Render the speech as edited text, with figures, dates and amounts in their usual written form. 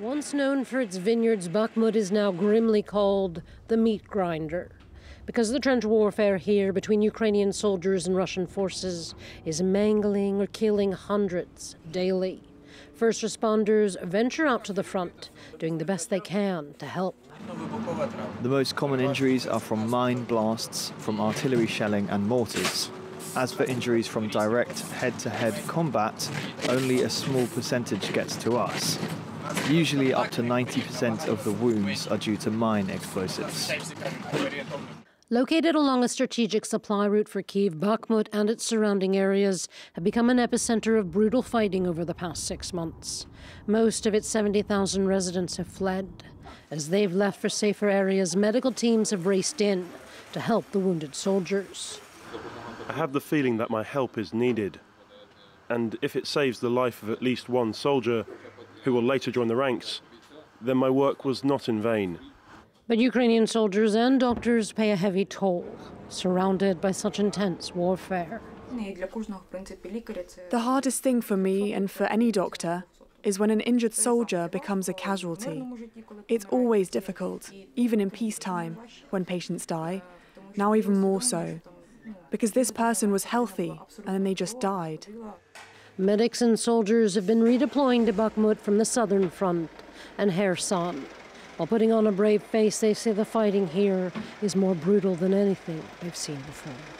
Once known for its vineyards, Bakhmut is now grimly called the meat grinder, because the trench warfare here between Ukrainian soldiers and Russian forces is mangling or killing hundreds daily. First responders venture out to the front, doing the best they can to help. The most common injuries are from mine blasts, from artillery shelling and mortars. As for injuries from direct head-to-head combat, only a small percentage gets to us. Usually up to 90% of the wounds are due to mine explosives. Located along a strategic supply route for Kyiv, Bakhmut and its surrounding areas have become an epicenter of brutal fighting over the past 6 months. Most of its 70,000 residents have fled. As they've left for safer areas, medical teams have raced in to help the wounded soldiers. I have the feeling that my help is needed, and if it saves the life of at least one soldier, who will later join the ranks, then my work was not in vain. But Ukrainian soldiers and doctors pay a heavy toll, surrounded by such intense warfare. The hardest thing for me and for any doctor is when an injured soldier becomes a casualty. It's always difficult, even in peacetime, when patients die, now even more so, because this person was healthy and then they just died. Medics and soldiers have been redeploying to Bakhmut from the southern front and Kherson. While putting on a brave face, they say the fighting here is more brutal than anything they've seen before.